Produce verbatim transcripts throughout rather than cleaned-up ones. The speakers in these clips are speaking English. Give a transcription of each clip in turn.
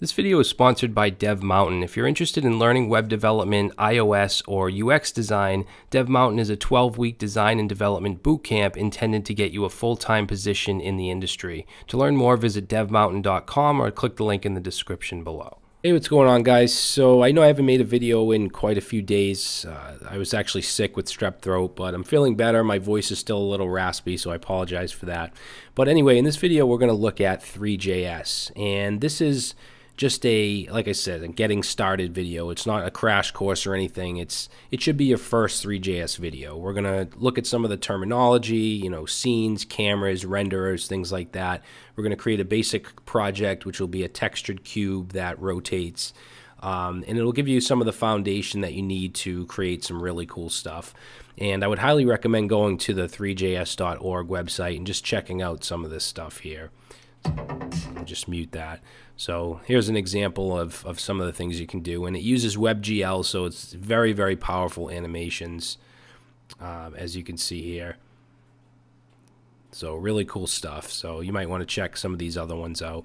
This video is sponsored by Dev Mountain. If you're interested in learning web development, iOS, or U X design, Dev Mountain is a twelve-week design and development bootcamp intended to get you a full-time position in the industry. To learn more, visit dev mountain dot com or click the link in the description below. Hey, what's going on, guys? So I know I haven't made a video in quite a few days. Uh, I was actually sick with strep throat, but I'm feeling better. My voice is still a little raspy, so I apologize for that. But anyway, in this video, we're going to look at Three.js, and this is just a, like I said, a getting started video. It's not a crash course or anything. It's it should be your first Three.js video. We're gonna look at some of the terminology, you know, scenes, cameras, renderers, things like that. We're gonna create a basic project, which will be a textured cube that rotates, um, and it'll give you some of the foundation that you need to create some really cool stuff. And I would highly recommend going to the three J S dot org website and just checking out some of this stuff here. I'll just mute that. So here's an example of, of some of the things you can do, and it uses WebGL, so it's very, very powerful animations, um, as you can see here. So really cool stuff. So you might want to check some of these other ones out.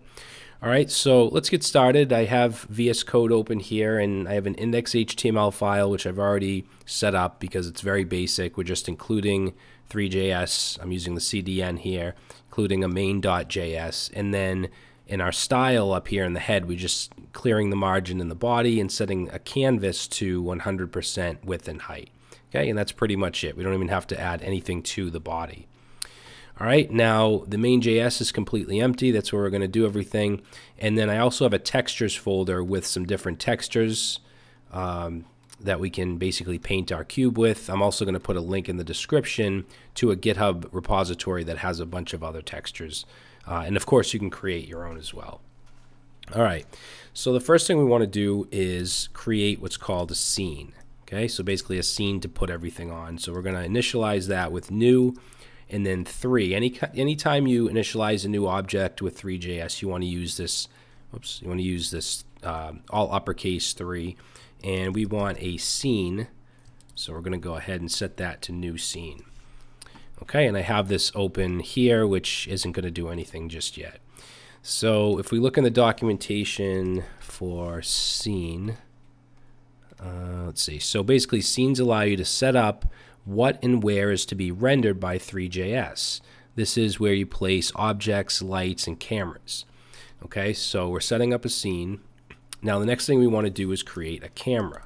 All right, so let's get started. I have V S Code open here, and I have an index H T M L file, which I've already set up because it's very basic. We're just including Three.js. I'm using the C D N here, including a main dot J S. And then in our style up here in the head, we're just clearing the margin in the body and setting a canvas to one hundred percent width and height. Okay, and that's pretty much it. We don't even have to add anything to the body. All right, now the main J S is completely empty. That's where we're going to do everything. And then I also have a textures folder with some different textures um, that we can basically paint our cube with. I'm also going to put a link in the description to a GitHub repository that has a bunch of other textures. Uh, and of course, you can create your own as well. All right, so the first thing we want to do is create what's called a scene. Okay, so basically a scene to put everything on. So we're going to initialize that with new. And then three, any anytime you initialize a new object with Three.js, you want to use this, oops, you want to use this um, all uppercase three, and we want a scene, so we're going to go ahead and set that to new scene. Okay, and I have this open here, which isn't going to do anything just yet. So if we look in the documentation for scene, uh, let's see, so basically scenes allow you to set up what and where is to be rendered by Three.js. This is where you place objects, lights, and cameras. Okay, so we're setting up a scene. Now the next thing we want to do is create a camera.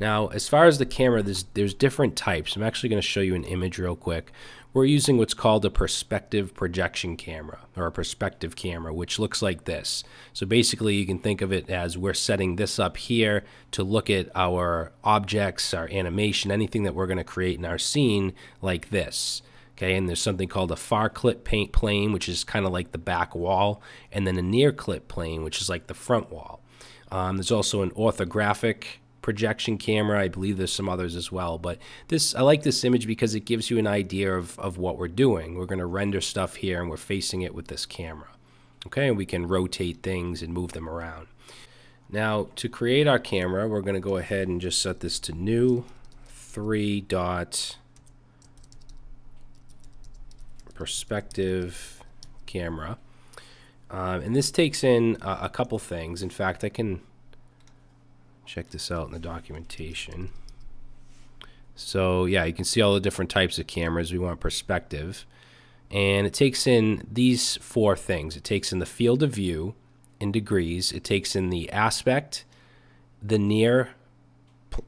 Now as far as the camera, there's, there's different types. I'm actually going to show you an image real quick. We're using what's called a perspective projection camera, or a perspective camera, which looks like this. So basically you can think of it as we're setting this up here to look at our objects, our animation, anything that we're going to create in our scene like this. Okay, and there's something called a far clip paint plane, which is kind of like the back wall, and then a near clip plane, which is like the front wall. Um, there's also an orthographic projection camera. I believe there's some others as well, but this, I like this image because it gives you an idea of, of what we're doing. We're going to render stuff here, and we're facing it with this camera. Okay, and we can rotate things and move them around. Now to create our camera, we're going to go ahead and just set this to new three dot perspective camera, um, and this takes in a, a couple things. In fact, I can check this out in the documentation. So yeah, you can see all the different types of cameras. We want perspective, and it takes in these four things. It takes in the field of view in degrees, it takes in the aspect, the near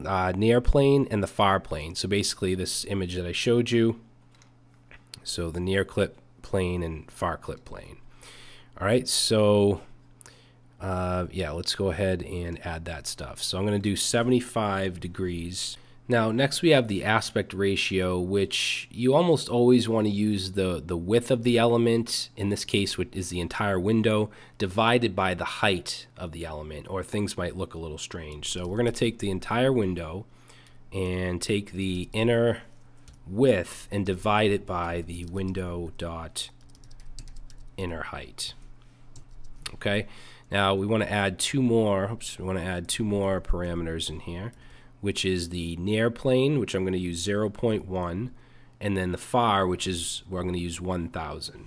uh, near plane, and the far plane. So basically this image that I showed you, so the near clip plane and far clip plane. All right, so Uh, yeah, let's go ahead and add that stuff. So I'm going to do seventy-five degrees. Now next we have the aspect ratio, which you almost always want to use the, the width of the element, in this case which is the entire window, divided by the height of the element, or things might look a little strange. So we're going to take the entire window and take the inner width and divide it by the window dot inner height. Okay. Now we want to add two more, oops, we want to add two more parameters in here, which is the near plane, which I'm going to use zero point one, and then the far, which is where I'm going to use one thousand.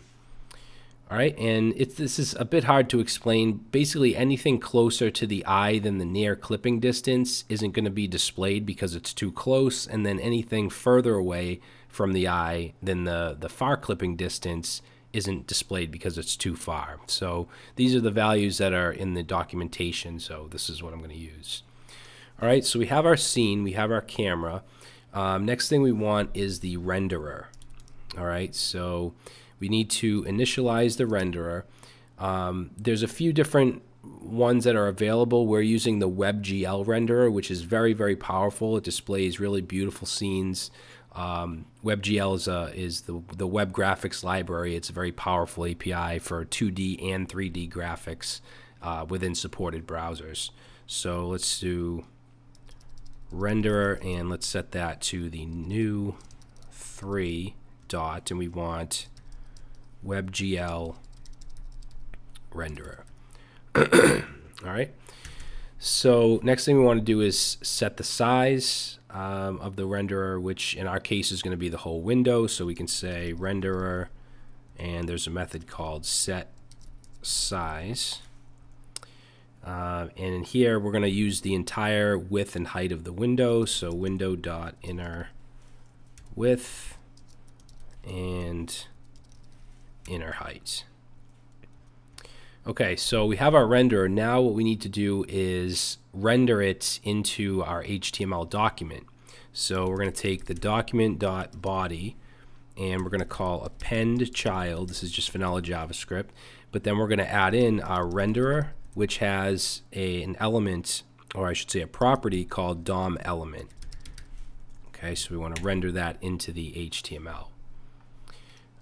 All right, and it's, this is a bit hard to explain. Basically, anything closer to the eye than the near clipping distance isn't going to be displayed because it's too close, and then anything further away from the eye than the, the far clipping distance isn't displayed because it's too far. So these are the values that are in the documentation, so this is what I'm going to use. All right, so we have our scene, we have our camera. Um, next thing we want is the renderer. All right, so we need to initialize the renderer. Um, there's a few different ones that are available. We're using the WebGL renderer, which is very, very powerful. It displays really beautiful scenes. Um, WebGL is, a, is the, the web graphics library. It's a very powerful A P I for two D and three D graphics uh, within supported browsers. So let's do renderer, and let's set that to the new three dot, and we want WebGL renderer. All right. So next thing we want to do is set the size um, of the renderer, which in our case is going to be the whole window. So we can say renderer, and there's a method called set size. Uh, and in here we're going to use the entire width and height of the window. So window dot inner width and inner height. Okay, so we have our renderer. Now what we need to do is render it into our H T M L document. So we're going to take the document.body, and we're going to call append child. This is just vanilla JavaScript, but then we're going to add in our renderer, which has a, an element, or I should say a property called D O M element. Okay, so we want to render that into the H T M L.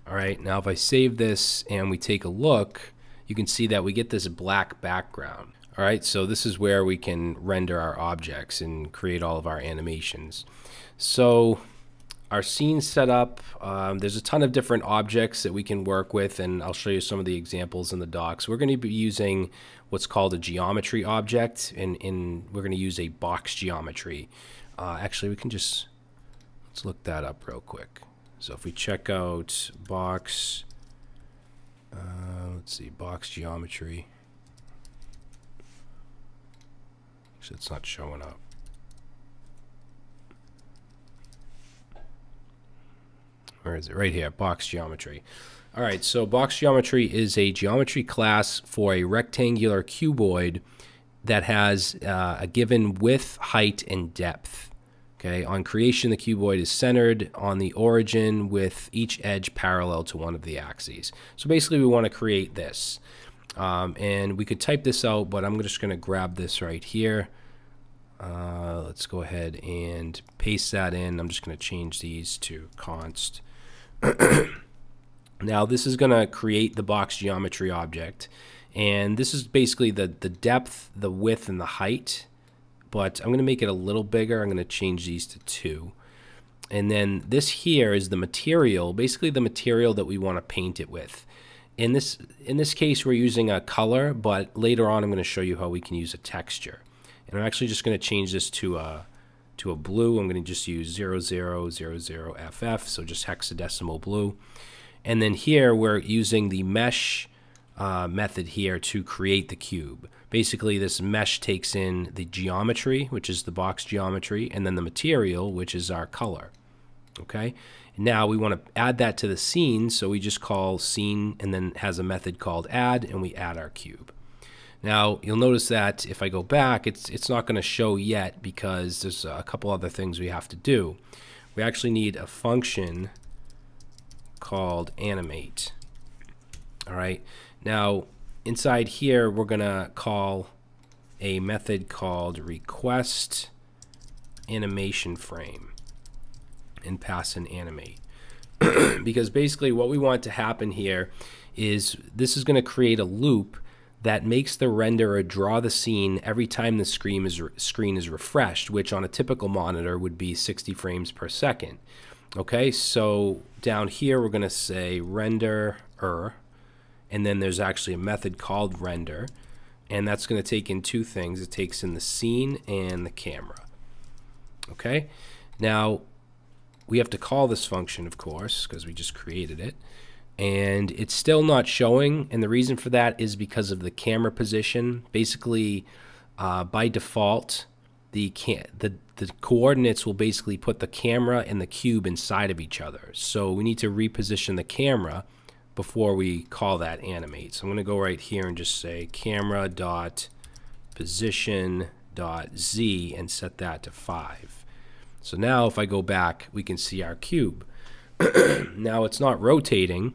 All right, now if I save this and we take a look, you can see that we get this black background. All right, so this is where we can render our objects and create all of our animations. So our scene setup, um, there's a ton of different objects that we can work with, and I'll show you some of the examples in the docs. We're going to be using what's called a geometry object, and, and we're going to use a box geometry. Uh, actually, we can just, let's look that up real quick. So if we check out box, uh, let's see, box geometry. Actually, it's not showing up. Where is it? Right here, box geometry. All right, so box geometry is a geometry class for a rectangular cuboid that has uh, a given width, height, and depth. Okay, on creation, the cuboid is centered on the origin with each edge parallel to one of the axes. So basically we want to create this. Um, and we could type this out, but I'm just going to grab this right here. Uh, let's go ahead and paste that in. I'm just going to change these to const. Now this is going to create the box geometry object. And this is basically the, the depth, the width, and the height. But I'm going to make it a little bigger. I'm going to change these to two. And then this here is the material, basically the material that we want to paint it with. In this, in this case, we're using a color, but later on I'm going to show you how we can use a texture. And I'm actually just going to change this to a, to a blue. I'm going to just use zero zero zero zero F F, so just hexadecimal blue. And then here we're using the mesh Uh, method here to create the cube. Basically this mesh takes in the geometry, which is the box geometry, and then the material, which is our color. Okay, now we want to add that to the scene, so we just call scene, and then it has a method called add, and we add our cube. Now you'll notice that if I go back, it's it's not going to show yet because there's a couple other things we have to do. We actually need a function called animate. All right, now inside here we're gonna call a method called requestAnimationFrame and pass an animate, because basically what we want to happen here is this is going to create a loop that makes the renderer draw the scene every time the screen is screen is refreshed, which on a typical monitor would be sixty frames per second. Okay, so down here we're gonna say renderer. And then there's actually a method called render, and that's going to take in two things. It takes in the scene and the camera. Okay, now we have to call this function, of course, because we just created it. and it's still not showing. And the reason for that is because of the camera position. Basically, uh, by default, the can the the coordinates will basically put the camera and the cube inside of each other. So we need to reposition the camera before we call that animate. So I'm going to go right here and just say camera dot position dot z and set that to five. So now if I go back, we can see our cube. Now it's not rotating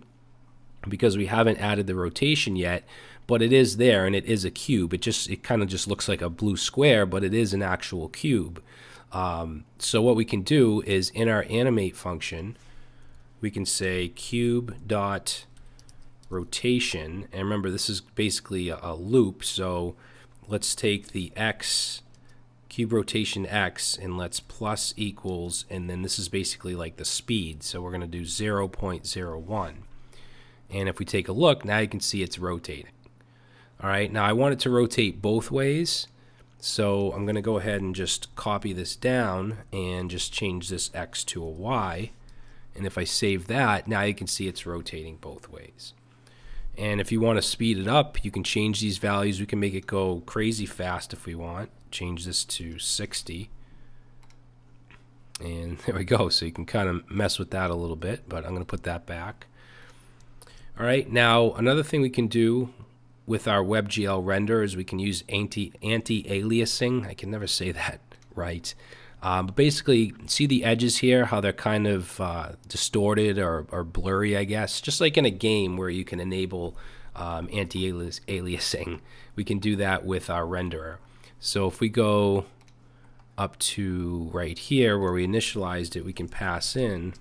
because we haven't added the rotation yet, but it is there and it is a cube. It just it kind of just looks like a blue square, but it is an actual cube. Um, so what we can do is in our animate function, we can say cube dot rotation, and remember this is basically a, a loop. So let's take the x, cube rotation x, and let's plus equals, and then this is basically like the speed. So we're going to do zero point zero one. And if we take a look, now you can see it's rotating. All right, now I want it to rotate both ways. So I'm going to go ahead and just copy this down and just change this x to a y. And if I save that, now you can see it's rotating both ways. And if you want to speed it up, you can change these values. We can make it go crazy fast if we want. Change this to sixty. And there we go. So you can kind of mess with that a little bit, but I'm going to put that back. All right. Now, another thing we can do with our WebGL render is we can use anti, anti-aliasing. I can never say that right. Um, but basically, see the edges here, how they're kind of uh, distorted or, or blurry, I guess. Just like in a game where you can enable um, anti-aliasing, we can do that with our renderer. So if we go up to right here where we initialized it, we can pass in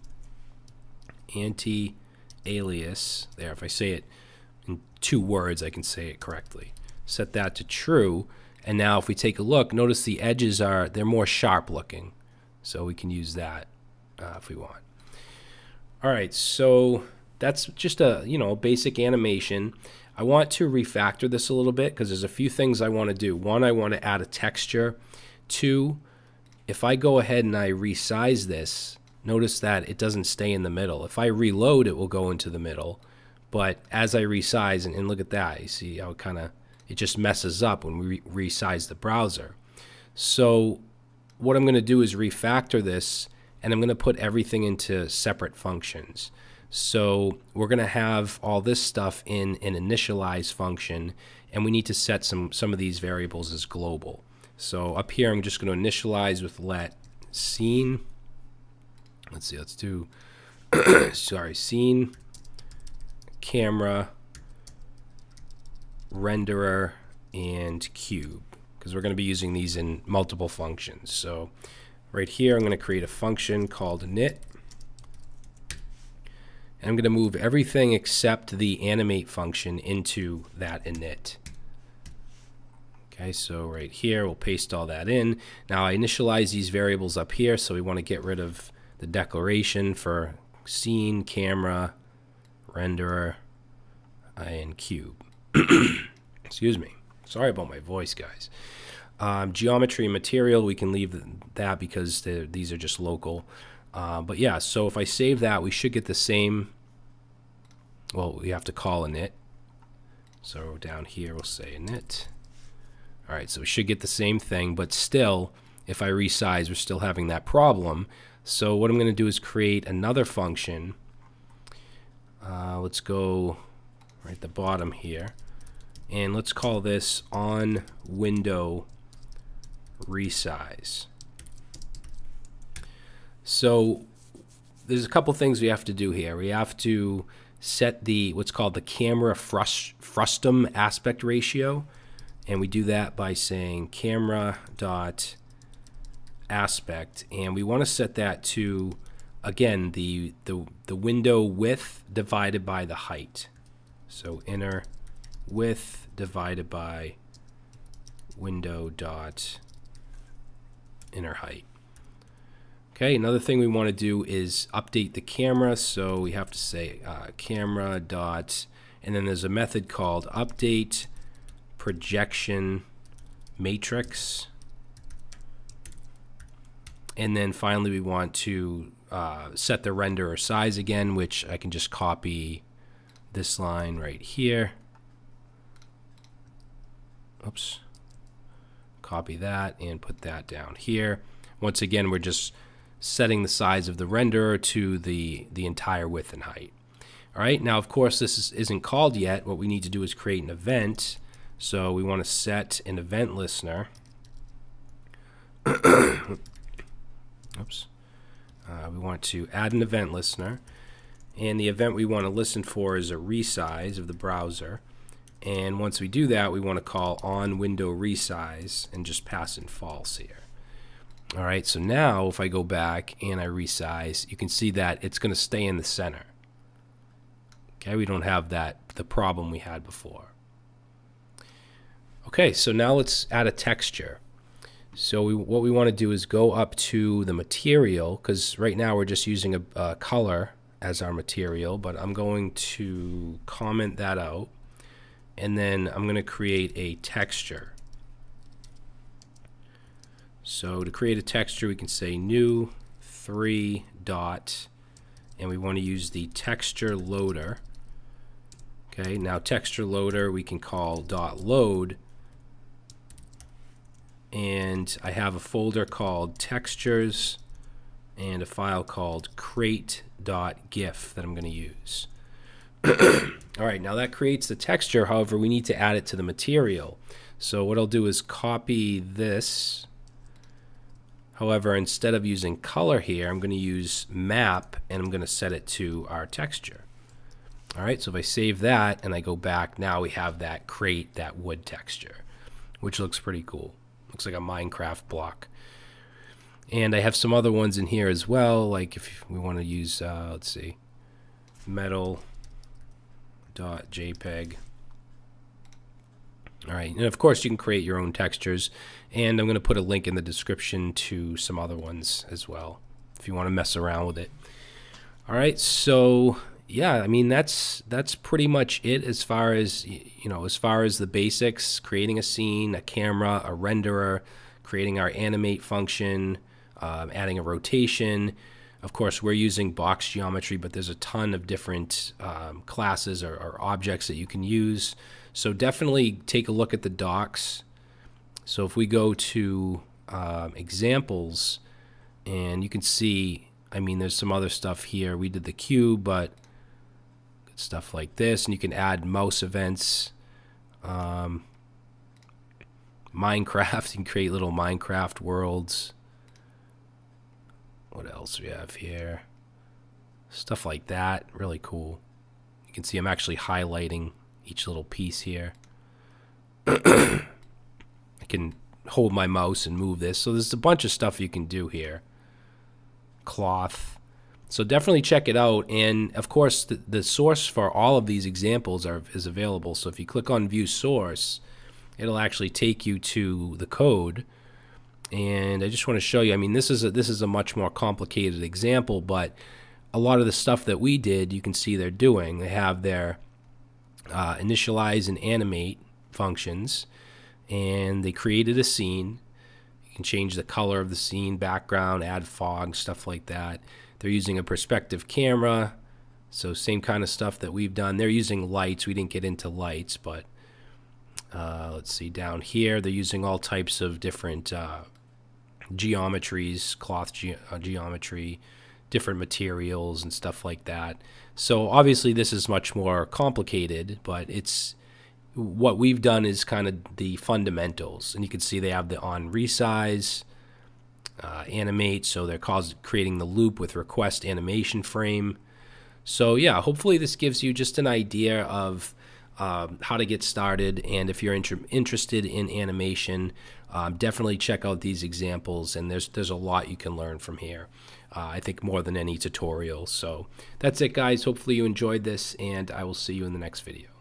anti-alias. There, if I say it in two words, I can say it correctly. Set that to true. And now if we take a look, notice the edges are, they're more sharp looking. So we can use that uh, if we want. All right, so that's just a, you know, basic animation. I want to refactor this a little bit because there's a few things I want to do. One, I want to add a texture. Two, if I go ahead and I resize this, notice that it doesn't stay in the middle. If I reload, it will go into the middle. But as I resize, and, and look at that, you see how it kind of, it just messes up when we re resize the browser. So what I'm going to do is refactor this, and I'm going to put everything into separate functions. So we're going to have all this stuff in an initialize function, and we need to set some, some of these variables as global. So up here, I'm just going to initialize with let scene. Let's see, let's do, sorry, scene, camera, renderer, and cube, because we're going to be using these in multiple functions. So right here, I'm going to create a function called init, and I'm going to move everything except the animate function into that init. Okay, so right here, we'll paste all that in. Now I initialize these variables up here, so we want to get rid of the declaration for scene, camera, renderer, and cube. Excuse me. Sorry about my voice, guys. Um, geometry and material, we can leave that because these are just local. Uh, but yeah, so if I save that, we should get the same. Well, we have to call init. So down here, we'll say init. All right, so we should get the same thing. But still, if I resize, we're still having that problem. So what I'm going to do is create another function. Uh, let's go right at the bottom here. And let's call this on window resize. So there's a couple things we have to do here. We have to set the what's called the camera frust frustum aspect ratio, and we do that by saying camera dot aspect, and we want to set that to, again, the the the window width divided by the height. So inner width divided by window dot inner height. Okay, another thing we want to do is update the camera. So we have to say uh, camera dot, and then there's a method called update projection matrix. And then finally, we want to uh, set the renderer size again, which I can just copy this line right here. Oops. Copy that and put that down here. Once again, we're just setting the size of the renderer to the, the entire width and height. All right, now, of course, this is, isn't called yet. What we need to do is create an event. So we want to set an event listener. Oops. Uh, we want to add an event listener. And the event we want to listen for is a resize of the browser. And once we do that, we want to call on window resize and just pass in false here. All right, so now if I go back and I resize, you can see that it's going to stay in the center. Okay, we don't have that, the problem we had before. Okay, so now let's add a texture. So we, what we want to do is go up to the material, because right now we're just using a, a color as our material, but I'm going to comment that out. And then I'm going to create a texture. So to create a texture, we can say new three dot, and we want to use the texture loader. Okay, now texture loader we can call dot load, and I have a folder called textures and a file called crate.gif that I'm going to use. All right, now that creates the texture. However, we need to add it to the material. So what I'll do is copy this. However, instead of using color here, I'm going to use map, and I'm going to set it to our texture. All right, so if I save that and I go back, now we have that crate, that wood texture, which looks pretty cool. Looks like a Minecraft block. And I have some other ones in here as well, like if we want to use, uh, let's see, metal. .jpeg. All right, and of course you can create your own textures, and I'm going to put a link in the description to some other ones as well if you want to mess around with it. All right, so yeah, I mean that's that's pretty much it as far as you know, as far as the basics: creating a scene, a camera, a renderer, creating our animate function, um, adding a rotation. Of course, we're using box geometry, but there's a ton of different um, classes or, or objects that you can use. So definitely take a look at the docs. So if we go to um, examples, and you can see, I mean, there's some other stuff here. We did the cube, but stuff like this, and you can add mouse events. Um, Minecraft, you can create little Minecraft worlds. What else we have here? Stuff like that, really cool. You can see I'm actually highlighting each little piece here. I can hold my mouse and move this. So there's a bunch of stuff you can do here. Cloth. So definitely check it out. And of course, the, the source for all of these examples are, is available. So if you click on View Source, it'll actually take you to the code. And I just want to show you, I mean, this is a, this is a much more complicated example, but a lot of the stuff that we did, you can see they're doing. They have their uh, initialize and animate functions, and they created a scene. You can change the color of the scene, background, add fog, stuff like that. They're using a perspective camera, so same kind of stuff that we've done. They're using lights. We didn't get into lights, but uh, let's see, down here, they're using all types of different uh, geometries, cloth ge uh, geometry, different materials and stuff like that. So obviously this is much more complicated, but it's what we've done is kind of the fundamentals. And you can see they have the on resize, uh, animate, so they're cause creating the loop with request animation frame. So yeah, hopefully this gives you just an idea of Um, how to get started, and if you're inter interested in animation, um, definitely check out these examples, and there's there's a lot you can learn from here. Uh, I think more than any tutorial. So that's it, guys. Hopefully you enjoyed this, and I will see you in the next video.